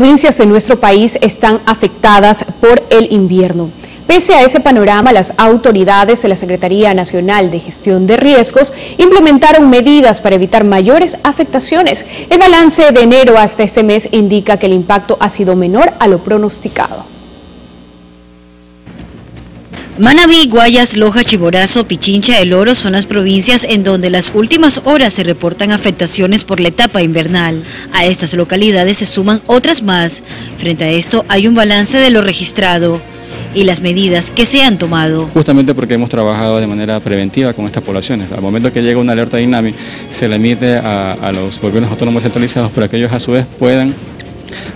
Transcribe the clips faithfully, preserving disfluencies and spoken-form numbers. provincias de nuestro país están afectadas por el invierno. Pese a ese panorama, las autoridades de la Secretaría Nacional de Gestión de Riesgos implementaron medidas para evitar mayores afectaciones. El balance de enero hasta este mes indica que el impacto ha sido menor a lo pronosticado. Manabí, Guayas, Loja, Chimborazo, Pichincha, El Oro son las provincias en donde las últimas horas se reportan afectaciones por la etapa invernal. A estas localidades se suman otras más. Frente a esto hay un balance de lo registrado y las medidas que se han tomado. Justamente porque hemos trabajado de manera preventiva con estas poblaciones. Al momento que llega una alerta de INAMI, se la emite a, a los gobiernos autónomos centralizados para que ellos a su vez puedan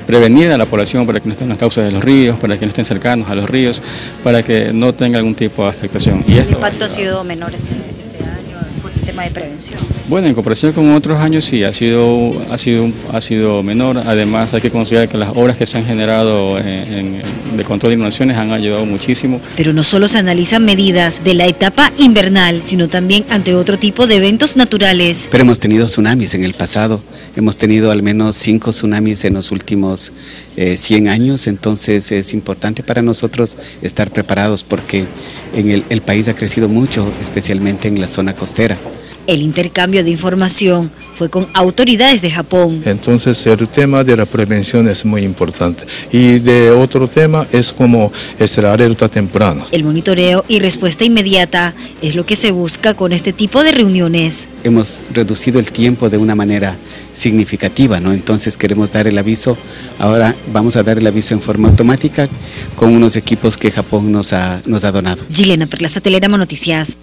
prevenir a la población para que no estén en las causas de los ríos, para que no estén cercanos a los ríos, para que no tenga algún tipo de afectación. Y esto, ¿el impacto ha sido menor este, este año por el tema de prevención? Bueno, en comparación con otros años sí, ha sido, ha sido, ha sido menor. Además hay que considerar que las obras que se han generado en, en, de control de inundaciones han ayudado muchísimo. Pero no solo se analizan medidas de la etapa invernal, sino también ante otro tipo de eventos naturales. Pero hemos tenido tsunamis en el pasado, hemos tenido al menos cinco tsunamis en los últimos eh, cien años, entonces es importante para nosotros estar preparados porque en el, el país ha crecido mucho, especialmente en la zona costera. El intercambio de información fue con autoridades de Japón. Entonces el tema de la prevención es muy importante y de otro tema es como es la alerta temprana. El monitoreo y respuesta inmediata es lo que se busca con este tipo de reuniones. Hemos reducido el tiempo de una manera significativa, ¿no? Entonces queremos dar el aviso, ahora vamos a dar el aviso en forma automática con unos equipos que Japón nos ha, nos ha donado. Gilena Perlaza, Telerama Noticias.